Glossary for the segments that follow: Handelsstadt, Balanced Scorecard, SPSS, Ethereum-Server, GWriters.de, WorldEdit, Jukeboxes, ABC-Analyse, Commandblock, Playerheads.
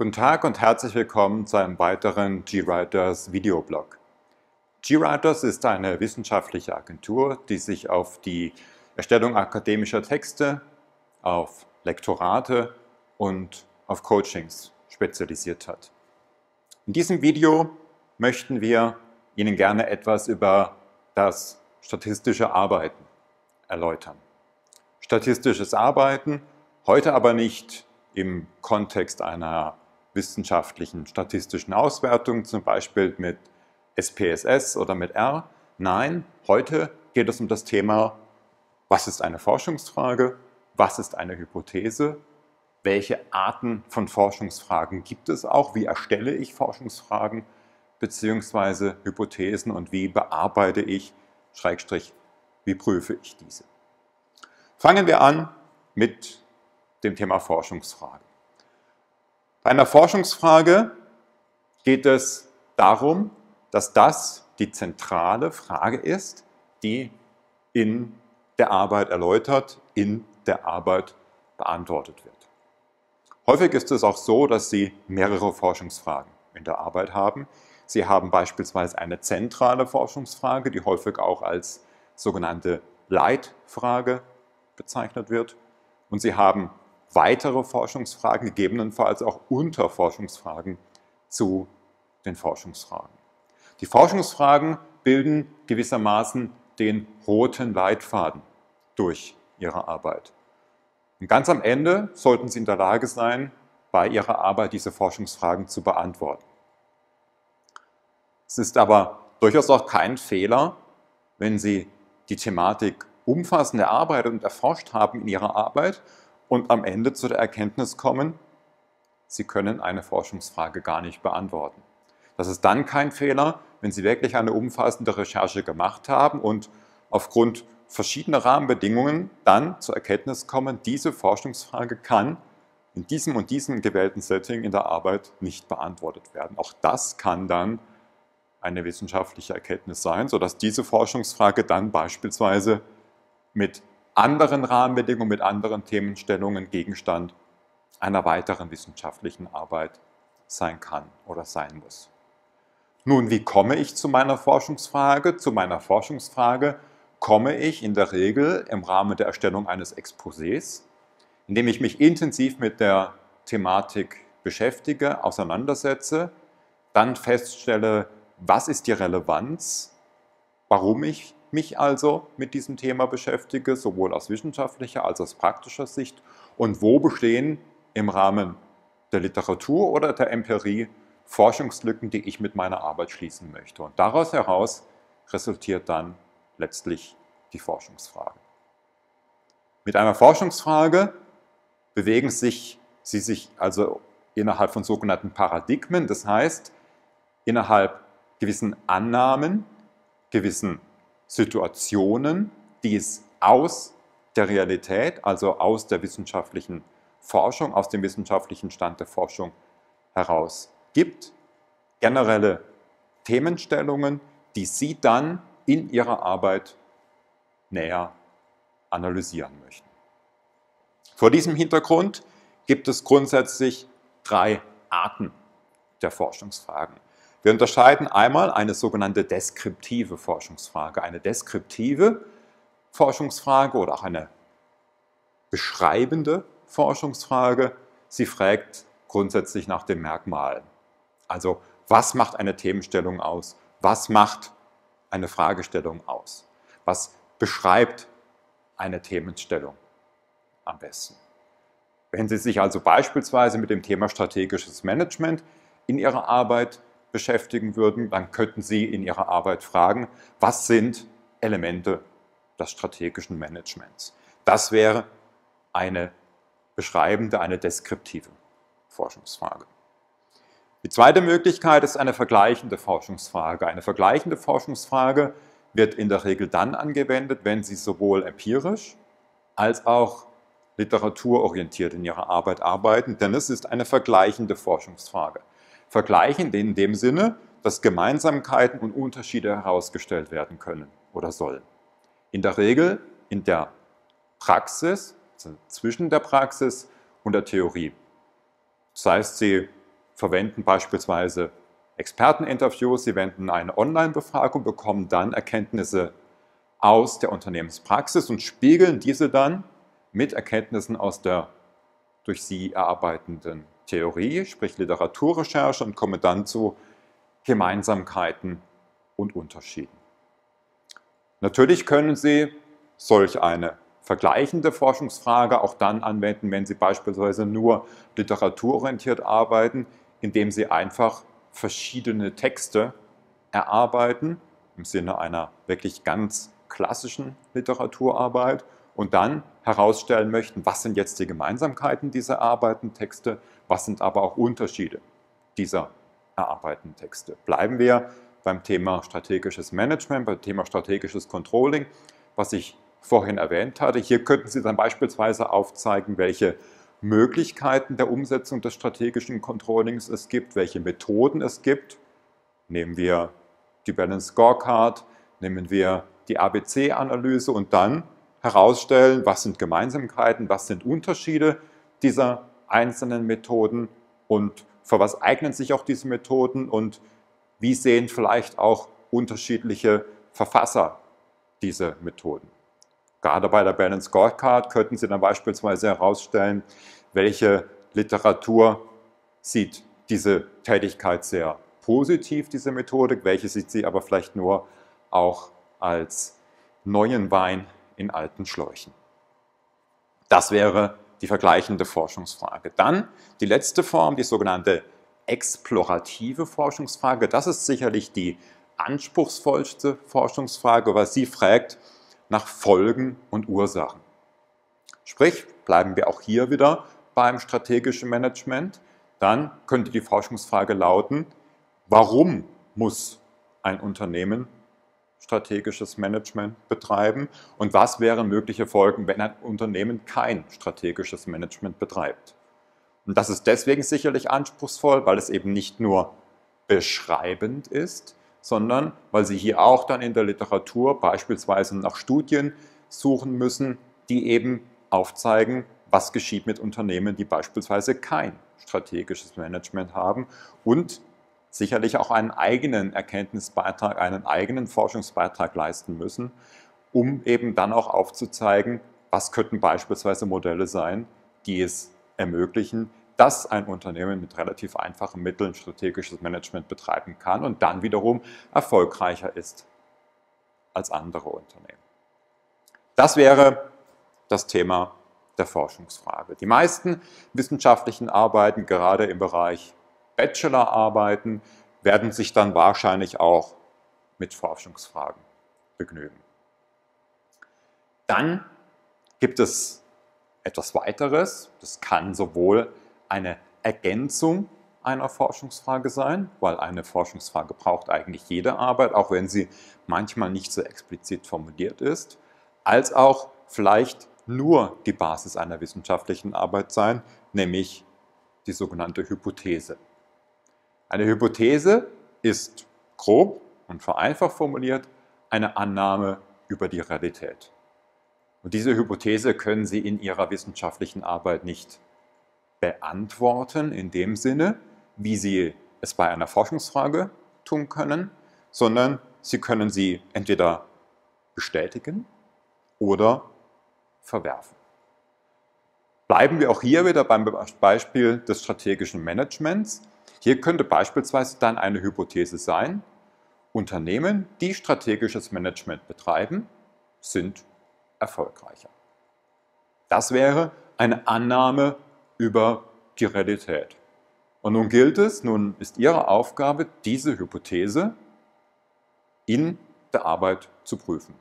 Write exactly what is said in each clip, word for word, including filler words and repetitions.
Guten Tag und herzlich willkommen zu einem weiteren GWriters Videoblog. GWriters ist eine wissenschaftliche Agentur, die sich auf die Erstellung akademischer Texte, auf Lektorate und auf Coachings spezialisiert hat. In diesem Video möchten wir Ihnen gerne etwas über das statistische Arbeiten erläutern. Statistisches Arbeiten, heute aber nicht im Kontext einer wissenschaftlichen statistischen Auswertung, zum Beispiel mit S P S S oder mit R. Nein, heute geht es um das Thema, was ist eine Forschungsfrage, was ist eine Hypothese, welche Arten von Forschungsfragen gibt es auch, wie erstelle ich Forschungsfragen bzw. Hypothesen und wie bearbeite ich, Schrägstrich, wie prüfe ich diese. Fangen wir an mit dem Thema Forschungsfragen. Bei einer Forschungsfrage geht es darum, dass das die zentrale Frage ist, die in der Arbeit erläutert, in der Arbeit beantwortet wird. Häufig ist es auch so, dass Sie mehrere Forschungsfragen in der Arbeit haben. Sie haben beispielsweise eine zentrale Forschungsfrage, die häufig auch als sogenannte Leitfrage bezeichnet wird. Und Sie haben weitere Forschungsfragen, gegebenenfalls auch Unterforschungsfragen zu den Forschungsfragen. Die Forschungsfragen bilden gewissermaßen den roten Leitfaden durch Ihre Arbeit. Und ganz am Ende sollten Sie in der Lage sein, bei Ihrer Arbeit diese Forschungsfragen zu beantworten. Es ist aber durchaus auch kein Fehler, wenn Sie die Thematik umfassend erarbeitet und erforscht haben in Ihrer Arbeit und am Ende zu der Erkenntnis kommen, Sie können eine Forschungsfrage gar nicht beantworten. Das ist dann kein Fehler, wenn Sie wirklich eine umfassende Recherche gemacht haben und aufgrund verschiedener Rahmenbedingungen dann zur Erkenntnis kommen, diese Forschungsfrage kann in diesem und diesem gewählten Setting in der Arbeit nicht beantwortet werden. Auch das kann dann eine wissenschaftliche Erkenntnis sein, sodass diese Forschungsfrage dann beispielsweise mit anderen Rahmenbedingungen, mit anderen Themenstellungen Gegenstand einer weiteren wissenschaftlichen Arbeit sein kann oder sein muss. Nun, wie komme ich zu meiner Forschungsfrage? Zu meiner Forschungsfrage komme ich in der Regel im Rahmen der Erstellung eines Exposés, indem ich mich intensiv mit der Thematik beschäftige, auseinandersetze, dann feststelle, was ist die Relevanz, warum ich mich also mit diesem Thema beschäftige, sowohl aus wissenschaftlicher als auch aus praktischer Sicht, und wo bestehen im Rahmen der Literatur oder der Empirie Forschungslücken, die ich mit meiner Arbeit schließen möchte. Und daraus heraus resultiert dann letztlich die Forschungsfrage. Mit einer Forschungsfrage bewegen sich, Sie sich also innerhalb von sogenannten Paradigmen, das heißt innerhalb gewissen Annahmen, gewissen Situationen, die es aus der Realität, also aus der wissenschaftlichen Forschung, aus dem wissenschaftlichen Stand der Forschung heraus gibt, generelle Themenstellungen, die Sie dann in Ihrer Arbeit näher analysieren möchten. Vor diesem Hintergrund gibt es grundsätzlich drei Arten der Forschungsfragen. Wir unterscheiden einmal eine sogenannte deskriptive Forschungsfrage. Eine deskriptive Forschungsfrage oder auch eine beschreibende Forschungsfrage, sie fragt grundsätzlich nach den Merkmalen. Also, was macht eine Themenstellung aus? Was macht eine Fragestellung aus? Was beschreibt eine Themenstellung am besten? Wenn Sie sich also beispielsweise mit dem Thema strategisches Management in Ihrer Arbeit beschäftigen würden, dann könnten Sie in Ihrer Arbeit fragen, was sind Elemente des strategischen Managements? Das wäre eine beschreibende, eine deskriptive Forschungsfrage. Die zweite Möglichkeit ist eine vergleichende Forschungsfrage. Eine vergleichende Forschungsfrage wird in der Regel dann angewendet, wenn Sie sowohl empirisch als auch literaturorientiert in Ihrer Arbeit arbeiten, denn es ist eine vergleichende Forschungsfrage. Vergleichend in dem Sinne, dass Gemeinsamkeiten und Unterschiede herausgestellt werden können oder sollen. In der Regel in der Praxis, also zwischen der Praxis und der Theorie. Das heißt, Sie verwenden beispielsweise Experteninterviews, sie wenden eine Online-Befragung, bekommen dann Erkenntnisse aus der Unternehmenspraxis und spiegeln diese dann mit Erkenntnissen aus der durch sie erarbeitenden Theorie, sprich Literaturrecherche, und kommen dann zu Gemeinsamkeiten und Unterschieden. Natürlich können Sie solch eine vergleichende Forschungsfrage auch dann anwenden, wenn Sie beispielsweise nur literaturorientiert arbeiten, indem Sie einfach verschiedene Texte erarbeiten, im Sinne einer wirklich ganz klassischen Literaturarbeit, und dann herausstellen möchten, was sind jetzt die Gemeinsamkeiten dieser erarbeiteten Texte, was sind aber auch Unterschiede dieser erarbeiteten Texte. Bleiben wir beim Thema strategisches Management, beim Thema strategisches Controlling, was ich vorhin erwähnt hatte. Hier könnten Sie dann beispielsweise aufzeigen, welche Möglichkeiten der Umsetzung des strategischen Controllings es gibt, welche Methoden es gibt. Nehmen wir die Balanced Scorecard, nehmen wir die A B C-Analyse und dann herausstellen, was sind Gemeinsamkeiten, was sind Unterschiede dieser einzelnen Methoden und für was eignen sich auch diese Methoden und wie sehen vielleicht auch unterschiedliche Verfasser diese Methoden. Gerade bei der Balanced Scorecard könnten Sie dann beispielsweise herausstellen, welche Literatur sieht diese Tätigkeit sehr positiv, diese Methodik, welche sieht sie aber vielleicht nur auch als neuen Wein in alten Schläuchen. Das wäre die vergleichende Forschungsfrage. Dann die letzte Form, die sogenannte explorative Forschungsfrage. Das ist sicherlich die anspruchsvollste Forschungsfrage, weil sie fragt nach Folgen und Ursachen. Sprich, bleiben wir auch hier wieder beim strategischen Management, dann könnte die Forschungsfrage lauten, warum muss ein Unternehmen strategisches Management betreiben und was wären mögliche Folgen, wenn ein Unternehmen kein strategisches Management betreibt? Und das ist deswegen sicherlich anspruchsvoll, weil es eben nicht nur beschreibend ist, sondern weil Sie hier auch dann in der Literatur beispielsweise nach Studien suchen müssen, die eben aufzeigen, was geschieht mit Unternehmen, die beispielsweise kein strategisches Management haben und sicherlich auch einen eigenen Erkenntnisbeitrag, einen eigenen Forschungsbeitrag leisten müssen, um eben dann auch aufzuzeigen, was könnten beispielsweise Modelle sein, die es ermöglichen, dass ein Unternehmen mit relativ einfachen Mitteln strategisches Management betreiben kann und dann wiederum erfolgreicher ist als andere Unternehmen. Das wäre das Thema der Forschungsfrage. Die meisten wissenschaftlichen Arbeiten, gerade im Bereich Bachelorarbeiten, werden sich dann wahrscheinlich auch mit Forschungsfragen begnügen. Dann gibt es etwas weiteres, das kann sowohl eine Ergänzung einer Forschungsfrage sein, weil eine Forschungsfrage braucht eigentlich jede Arbeit, auch wenn sie manchmal nicht so explizit formuliert ist, als auch vielleicht nur die Basis einer wissenschaftlichen Arbeit sein, nämlich die sogenannte Hypothese. Eine Hypothese ist grob und vereinfacht formuliert eine Annahme über die Realität. Und diese Hypothese können Sie in Ihrer wissenschaftlichen Arbeit nicht beantworten in dem Sinne, wie Sie es bei einer Forschungsfrage tun können, sondern Sie können sie entweder bestätigen oder verwerfen. Bleiben wir auch hier wieder beim Beispiel des strategischen Managements. Hier könnte beispielsweise dann eine Hypothese sein, Unternehmen, die strategisches Management betreiben, sind erfolgreicher. Das wäre eine Annahme über die Realität. Und nun gilt es, nun ist Ihre Aufgabe, diese Hypothese in der Arbeit zu prüfen.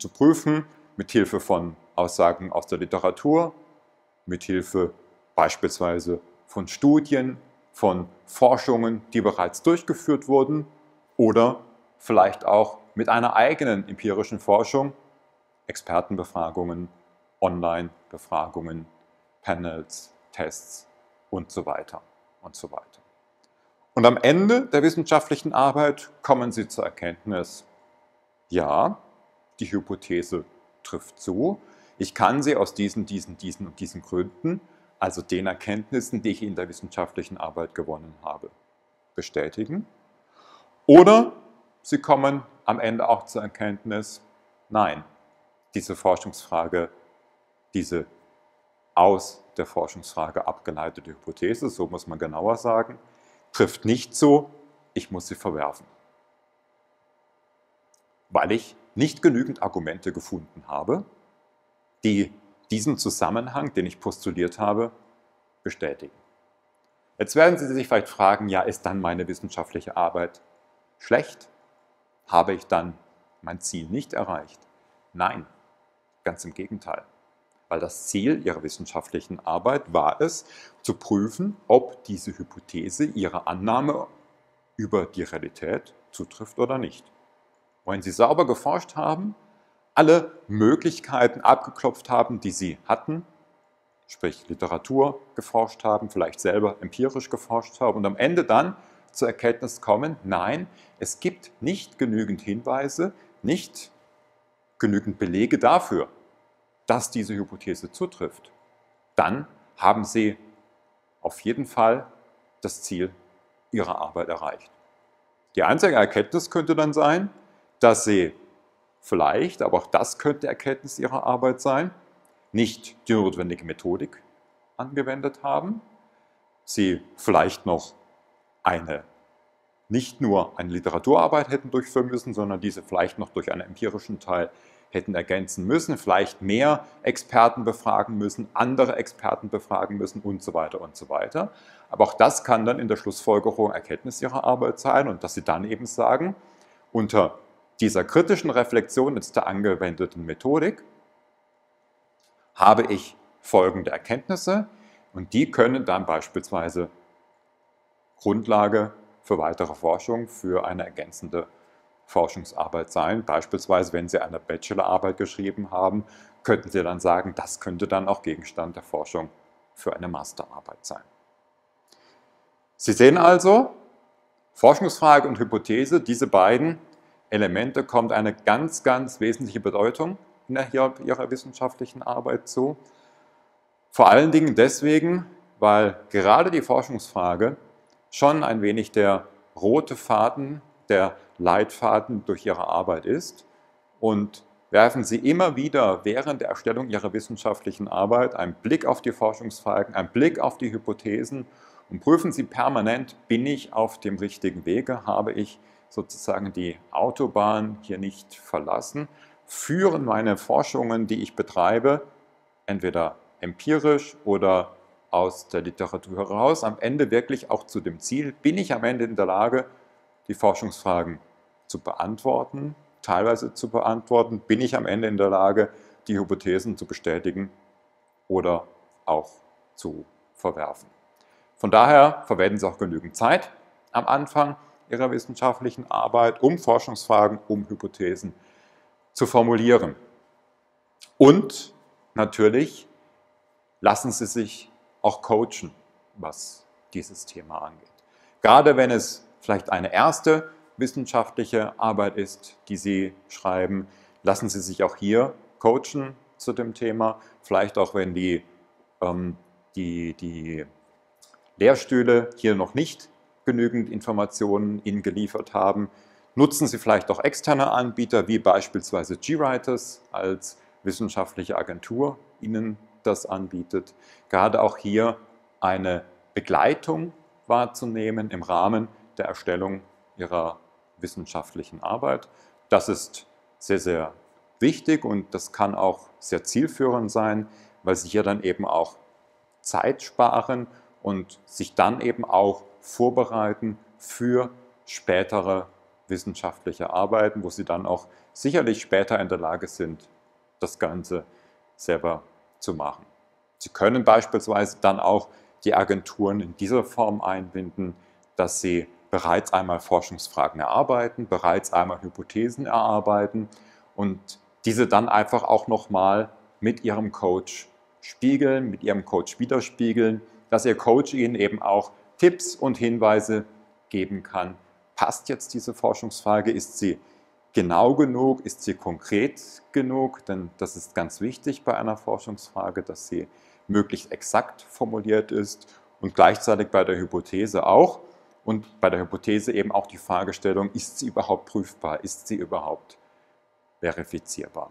Zu prüfen mit Hilfe von Aussagen aus der Literatur, mit Hilfe beispielsweise von Studien, von Forschungen, die bereits durchgeführt wurden oder vielleicht auch mit einer eigenen empirischen Forschung, Expertenbefragungen, Online-Befragungen, Panels, Tests und so weiter und so weiter. Und am Ende der wissenschaftlichen Arbeit kommen Sie zur Erkenntnis, ja, die Hypothese trifft zu, ich kann sie aus diesen, diesen, diesen und diesen Gründen also den Erkenntnissen, die ich in der wissenschaftlichen Arbeit gewonnen habe, bestätigen. Oder Sie kommen am Ende auch zur Erkenntnis, nein, diese Forschungsfrage, diese aus der Forschungsfrage abgeleitete Hypothese, so muss man genauer sagen, trifft nicht zu, ich muss sie verwerfen, weil ich nicht genügend Argumente gefunden habe, die diesen Zusammenhang, den ich postuliert habe, bestätigen. Jetzt werden Sie sich vielleicht fragen, ja, ist dann meine wissenschaftliche Arbeit schlecht? Habe ich dann mein Ziel nicht erreicht? Nein, ganz im Gegenteil, weil das Ziel Ihrer wissenschaftlichen Arbeit war es, zu prüfen, ob diese Hypothese, Ihre Annahme über die Realität zutrifft oder nicht. Wenn Sie sauber geforscht haben, alle Möglichkeiten abgeklopft haben, die Sie hatten, sprich Literatur geforscht haben, vielleicht selber empirisch geforscht haben und am Ende dann zur Erkenntnis kommen, nein, es gibt nicht genügend Hinweise, nicht genügend Belege dafür, dass diese Hypothese zutrifft, dann haben Sie auf jeden Fall das Ziel Ihrer Arbeit erreicht. Die einzige Erkenntnis könnte dann sein, dass Sie vielleicht, aber auch das könnte Erkenntnis Ihrer Arbeit sein, nicht die notwendige Methodik angewendet haben, Sie vielleicht noch eine, nicht nur eine Literaturarbeit hätten durchführen müssen, sondern diese vielleicht noch durch einen empirischen Teil hätten ergänzen müssen, vielleicht mehr Experten befragen müssen, andere Experten befragen müssen und so weiter und so weiter. Aber auch das kann dann in der Schlussfolgerung Erkenntnis Ihrer Arbeit sein und dass Sie dann eben sagen, unter dieser kritischen Reflexion jetzt der angewendeten Methodik habe ich folgende Erkenntnisse und die können dann beispielsweise Grundlage für weitere Forschung, für eine ergänzende Forschungsarbeit sein. Beispielsweise, wenn Sie eine Bachelorarbeit geschrieben haben, könnten Sie dann sagen, das könnte dann auch Gegenstand der Forschung für eine Masterarbeit sein. Sie sehen also, Forschungsfrage und Hypothese, diese beiden Elemente kommt eine ganz, ganz wesentliche Bedeutung in der, Ihrer wissenschaftlichen Arbeit zu. Vor allen Dingen deswegen, weil gerade die Forschungsfrage schon ein wenig der rote Faden, der Leitfaden durch Ihre Arbeit ist. Und werfen Sie immer wieder während der Erstellung Ihrer wissenschaftlichen Arbeit einen Blick auf die Forschungsfragen, einen Blick auf die Hypothesen und prüfen Sie permanent, bin ich auf dem richtigen Wege, habe ich sozusagen die Autobahn hier nicht verlassen, führen meine Forschungen, die ich betreibe, entweder empirisch oder aus der Literatur heraus, am Ende wirklich auch zu dem Ziel, bin ich am Ende in der Lage, die Forschungsfragen zu beantworten, teilweise zu beantworten, bin ich am Ende in der Lage, die Hypothesen zu bestätigen oder auch zu verwerfen. Von daher verwenden Sie auch genügend Zeit am Anfang Ihrer wissenschaftlichen Arbeit, um Forschungsfragen, um Hypothesen zu formulieren. Und natürlich lassen Sie sich auch coachen, was dieses Thema angeht. Gerade wenn es vielleicht eine erste wissenschaftliche Arbeit ist, die Sie schreiben, lassen Sie sich auch hier coachen zu dem Thema. Vielleicht auch, wenn die, ähm, die, die Lehrstühle hier noch nicht genügend Informationen Ihnen geliefert haben. Nutzen Sie vielleicht auch externe Anbieter, wie beispielsweise GWriters als wissenschaftliche Agentur Ihnen das anbietet. Gerade auch hier eine Begleitung wahrzunehmen im Rahmen der Erstellung Ihrer wissenschaftlichen Arbeit. Das ist sehr, sehr wichtig und das kann auch sehr zielführend sein, weil Sie hier dann eben auch Zeit sparen und sich dann eben auch vorbereiten für spätere wissenschaftliche Arbeiten, wo Sie dann auch sicherlich später in der Lage sind, das Ganze selber zu machen. Sie können beispielsweise dann auch die Agenturen in dieser Form einbinden, dass Sie bereits einmal Forschungsfragen erarbeiten, bereits einmal Hypothesen erarbeiten und diese dann einfach auch nochmal mit Ihrem Coach spiegeln, mit Ihrem Coach widerspiegeln, dass Ihr Coach Ihnen eben auch Tipps und Hinweise geben kann. Passt jetzt diese Forschungsfrage? Ist sie genau genug? Ist sie konkret genug? Denn das ist ganz wichtig bei einer Forschungsfrage, dass sie möglichst exakt formuliert ist und gleichzeitig bei der Hypothese auch und bei der Hypothese eben auch die Fragestellung, ist sie überhaupt prüfbar, ist sie überhaupt verifizierbar.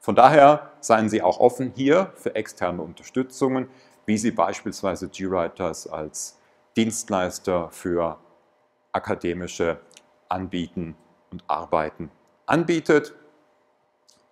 Von daher seien Sie auch offen hier für externe Unterstützungen, wie Sie beispielsweise GWriters als Dienstleister für akademische Anbieten und Arbeiten anbietet.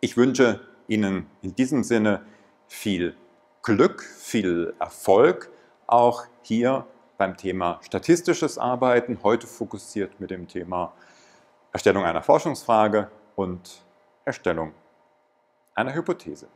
Ich wünsche Ihnen in diesem Sinne viel Glück, viel Erfolg, auch hier beim Thema statistisches Arbeiten, heute fokussiert mit dem Thema Erstellung einer Forschungsfrage und Erstellung einer Hypothese.